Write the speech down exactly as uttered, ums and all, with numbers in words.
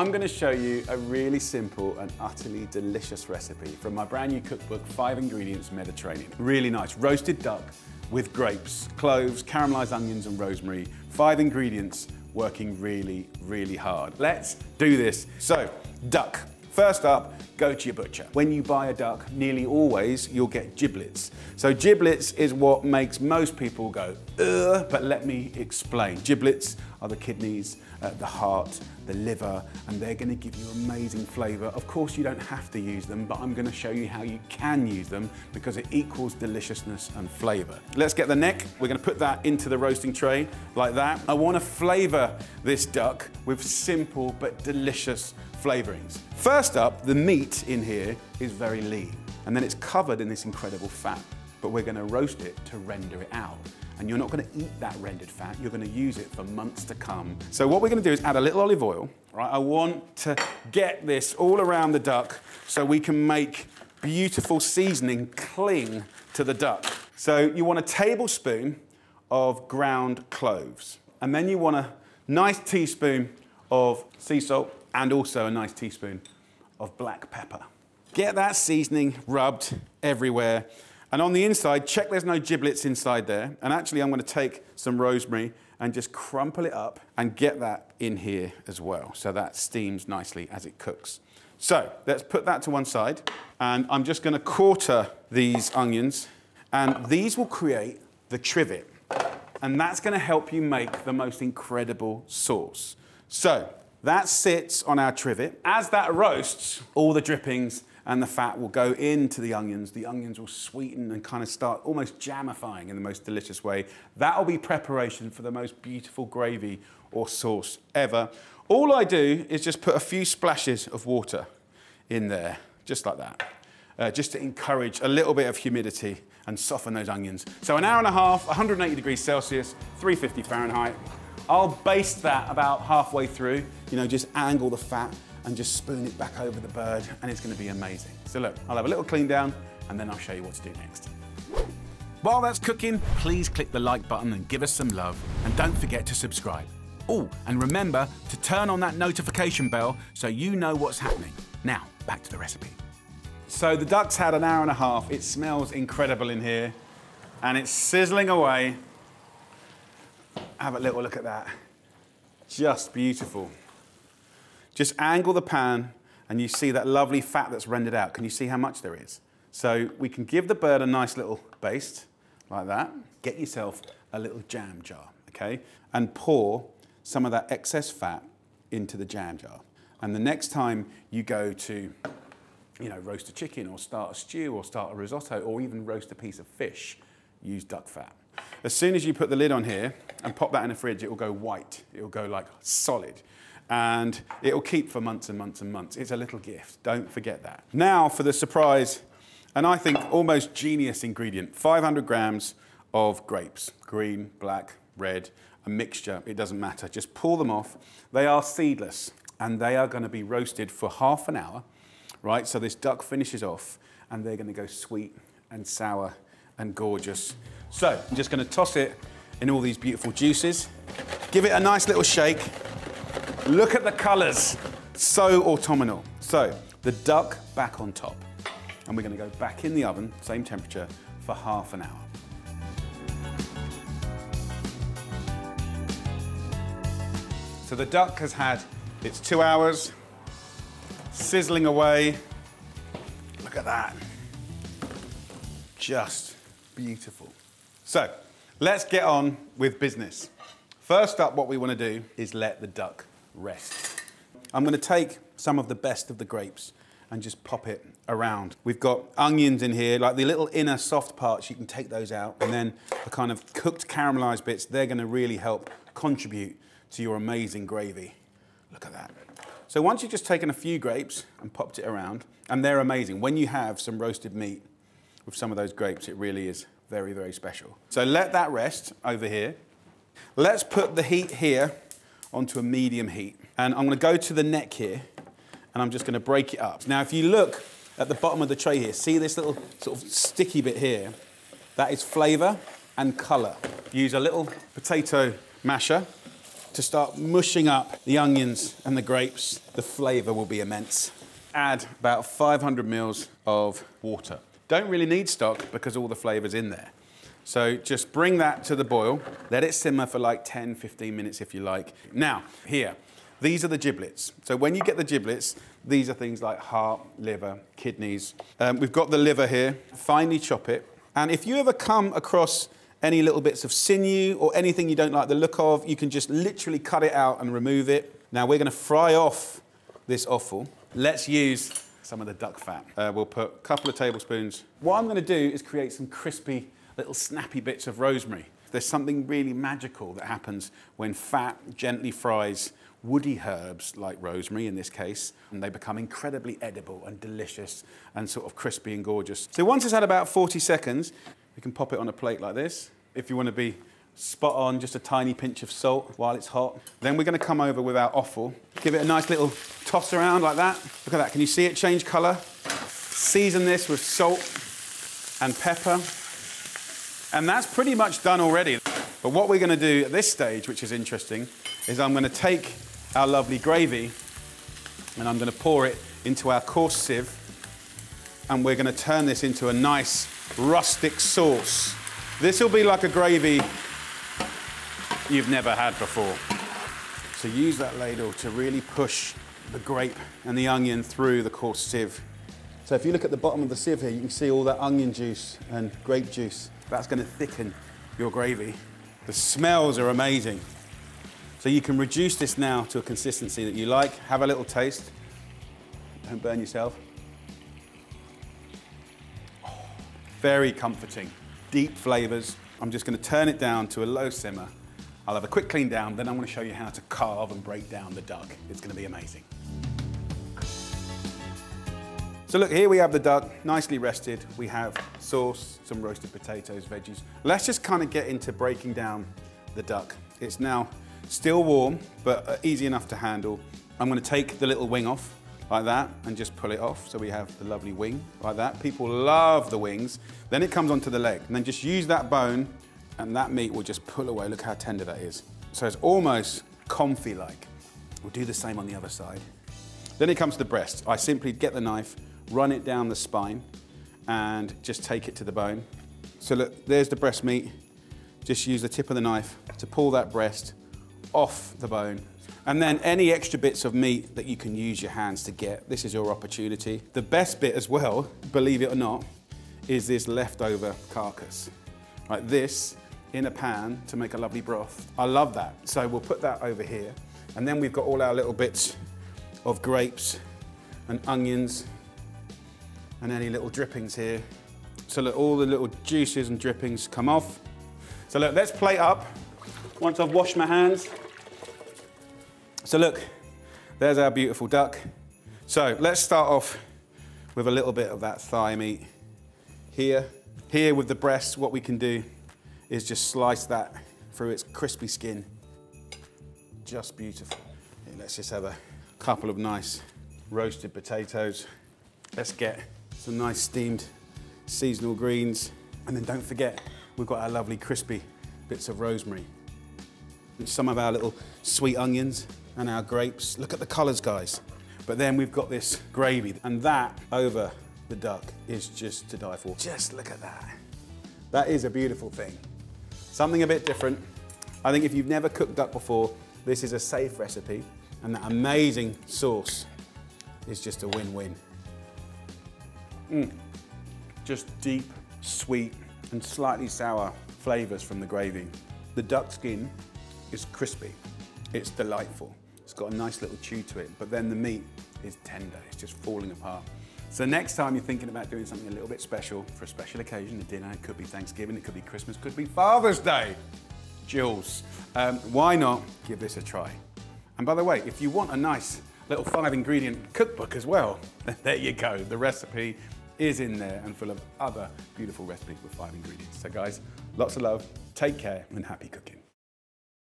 I'm going to show you a really simple and utterly delicious recipe from my brand new cookbook, five ingredients Mediterranean. Really nice, roasted duck with grapes, cloves, caramelized onions and rosemary. Five ingredients working really, really hard. Let's do this. So, duck. First up, go to your butcher. When you buy a duck, nearly always you'll get giblets. So giblets is what makes most people go, ugh, but let me explain. Giblets are the kidneys, uh, the heart, the liver, and they're gonna give you amazing flavor. Of course, you don't have to use them, but I'm gonna show you how you can use them because it equals deliciousness and flavor. Let's get the neck. We're gonna put that into the roasting tray like that. I wanna flavor this duck with simple but delicious flavorings. First up, the meat in here is very lean, and then it's covered in this incredible fat, but we're gonna roast it to render it out. And you're not gonna eat that rendered fat, you're gonna use it for months to come. So what we're gonna do is add a little olive oil, right? I want to get this all around the duck so we can make beautiful seasoning cling to the duck. So you want a tablespoon of ground cloves, and then you want a nice teaspoon of sea salt, and also a nice teaspoon of black pepper. Get that seasoning rubbed everywhere. And on the inside, check there's no giblets inside there. And actually, I'm gonna take some rosemary and just crumple it up and get that in here as well. So that steams nicely as it cooks. So let's put that to one side. And I'm just gonna quarter these onions. And these will create the trivet. And that's gonna help you make the most incredible sauce. So, that sits on our trivet. As that roasts, all the drippings and the fat will go into the onions. The onions will sweeten and kind of start almost jamifying in the most delicious way. That'll be preparation for the most beautiful gravy or sauce ever. All I do is just put a few splashes of water in there, just like that, uh, just to encourage a little bit of humidity and soften those onions. So an hour and a half, one hundred eighty degrees Celsius, three hundred fifty Fahrenheit. I'll baste that about halfway through, you know, just angle the fat and just spoon it back over the bird, and it's gonna be amazing. So look, I'll have a little clean down and then I'll show you what to do next. While that's cooking, please click the like button and give us some love, and don't forget to subscribe. Oh, and remember to turn on that notification bell so you know what's happening. Now, back to the recipe. So the duck's had an hour and a half. It smells incredible in here and it's sizzling away. Have a little look at that. Just beautiful. Just angle the pan and you see that lovely fat that's rendered out. Can you see how much there is? So we can give the bird a nice little baste like that. Get yourself a little jam jar, okay? And pour some of that excess fat into the jam jar. And the next time you go to, you know, roast a chicken or start a stew or start a risotto or even roast a piece of fish, use duck fat. As soon as you put the lid on here and pop that in the fridge, it will go white. It will go like solid. And it will keep for months and months and months. It's a little gift, don't forget that. Now for the surprise, and I think almost genius ingredient, five hundred grams of grapes. Green, black, red, a mixture, it doesn't matter. Just pull them off. They are seedless and they are gonna be roasted for half an hour, right? So this duck finishes off and they're gonna go sweet and sour and gorgeous. So I'm just gonna toss it in all these beautiful juices. Give it a nice little shake. Look at the colors, so autumnal. So the duck back on top. And we're gonna go back in the oven, same temperature, for half an hour. So the duck has had its two hours, sizzling away. Look at that, just beautiful. So let's get on with business. First up, what we want to do is let the duck rest. I'm going to take some of the best of the grapes and just pop it around. We've got onions in here, like the little inner soft parts, you can take those out, and then the kind of cooked caramelized bits, they're going to really help contribute to your amazing gravy. Look at that. So once you've just taken a few grapes and popped it around, and they're amazing, when you have some roasted meat with some of those grapes, it really is very, very special. So let that rest over here. Let's put the heat here onto a medium heat. And I'm gonna go to the neck here and I'm just gonna break it up. Now, if you look at the bottom of the tray here, see this little sort of sticky bit here? That is flavor and color. Use a little potato masher to start mushing up the onions and the grapes. The flavour will be immense. Add about five hundred mils of water. Don't really need stock because all the flavour's in there. So just bring that to the boil. Let it simmer for like ten, fifteen minutes if you like. Now, here, these are the giblets. So when you get the giblets, these are things like heart, liver, kidneys. Um, we've got the liver here. Finely chop it. And if you ever come across any little bits of sinew or anything you don't like the look of, you can just literally cut it out and remove it. Now we're gonna fry off this offal. Let's use some of the duck fat. Uh, we'll put a couple of tablespoons. What I'm gonna do is create some crispy, little snappy bits of rosemary. There's something really magical that happens when fat gently fries woody herbs, like rosemary in this case, and they become incredibly edible and delicious and sort of crispy and gorgeous. So once it's had about forty seconds, we can pop it on a plate like this. If you want to be spot on, just a tiny pinch of salt while it's hot. Then we're going to come over with our offal. Give it a nice little toss around like that. Look at that, can you see it change colour? Season this with salt and pepper. And that's pretty much done already. But what we're going to do at this stage, which is interesting, is I'm going to take our lovely gravy and I'm going to pour it into our coarse sieve, and we're going to turn this into a nice rustic sauce. This will be like a gravy you've never had before. So use that ladle to really push the grape and the onion through the coarse sieve. So if you look at the bottom of the sieve here, you can see all that onion juice and grape juice. That's going to thicken your gravy. The smells are amazing. So you can reduce this now to a consistency that you like. Have a little taste. Don't burn yourself. Oh, very comforting. Deep flavours. I'm just going to turn it down to a low simmer. I'll have a quick clean down, then I'm going to show you how to carve and break down the duck. It's going to be amazing. So look, here we have the duck, nicely rested. We have sauce, some roasted potatoes, veggies. Let's just kind of get into breaking down the duck. It's now still warm, but easy enough to handle. I'm gonna take the little wing off, like that, and just pull it off. So we have the lovely wing, like that. People love the wings. Then it comes onto the leg. And then just use that bone, and that meat will just pull away. Look how tender that is. So it's almost confit-like. We'll do the same on the other side. Then it comes to the breast. I simply get the knife, run it down the spine and just take it to the bone. So look, there's the breast meat. Just use the tip of the knife to pull that breast off the bone. And then any extra bits of meat that you can use your hands to get, this is your opportunity. The best bit as well, believe it or not, is this leftover carcass. Like this in a pan to make a lovely broth. I love that. So we'll put that over here. And then we've got all our little bits of grapes and onions and any little drippings here. So look, all the little juices and drippings come off. So look, let's plate up once I've washed my hands. So look, there's our beautiful duck. So let's start off with a little bit of that thigh meat here. Here with the breast, what we can do is just slice that through its crispy skin. Just beautiful. Here, let's just have a couple of nice roasted potatoes. Let's get some nice steamed seasonal greens. And then don't forget, we've got our lovely crispy bits of rosemary. And some of our little sweet onions and our grapes. Look at the colours, guys. But then we've got this gravy, and that over the duck is just to die for. Just look at that. That is a beautiful thing. Something a bit different. I think if you've never cooked duck before, this is a safe recipe. And that amazing sauce is just a win-win. Mm. Just deep, sweet, and slightly sour flavours from the gravy. The duck skin is crispy. It's delightful. It's got a nice little chew to it, but then the meat is tender. It's just falling apart. So next time you're thinking about doing something a little bit special for a special occasion, a dinner, it could be Thanksgiving, it could be Christmas, it could be Father's Day. Jules, um, why not give this a try? And by the way, if you want a nice little five ingredient cookbook as well, there you go, the recipe is in there and full of other beautiful recipes with five ingredients. So guys, lots of love, take care, and happy cooking.